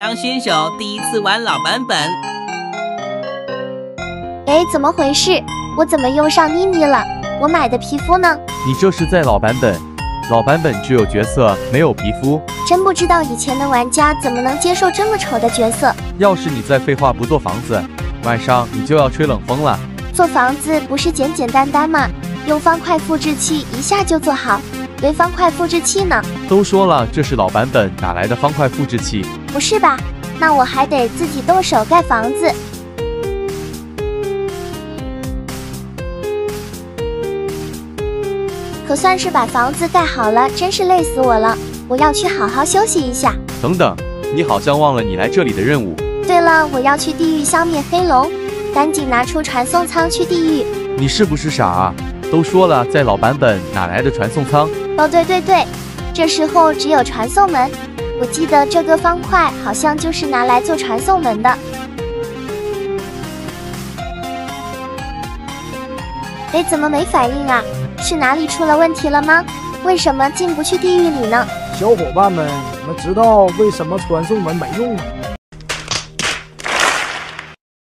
当新手第一次玩老版本。哎，怎么回事？我怎么用上妮妮了？我买的皮肤呢？你这是在老版本，老版本只有角色没有皮肤。真不知道以前的玩家怎么能接受这么丑的角色。要是你再废话不做房子，晚上你就要吹冷风了。做房子不是简简单单吗？用方块复制器一下就做好。 为方块复制器呢？都说了这是老版本，哪来的方块复制器？不是吧？那我还得自己动手盖房子。可算是把房子盖好了，真是累死我了！我要去好好休息一下。等等，你好像忘了你来这里的任务。对了，我要去地狱消灭黑龙，赶紧拿出传送舱去地狱。你是不是傻啊？都说了在老版本，哪来的传送舱？ 哦，对，这时候只有传送门。我记得这个方块好像就是拿来做传送门的。哎，怎么没反应啊？是哪里出了问题了吗？为什么进不去地狱里呢？小伙伴们，你们知道为什么传送门没用吗？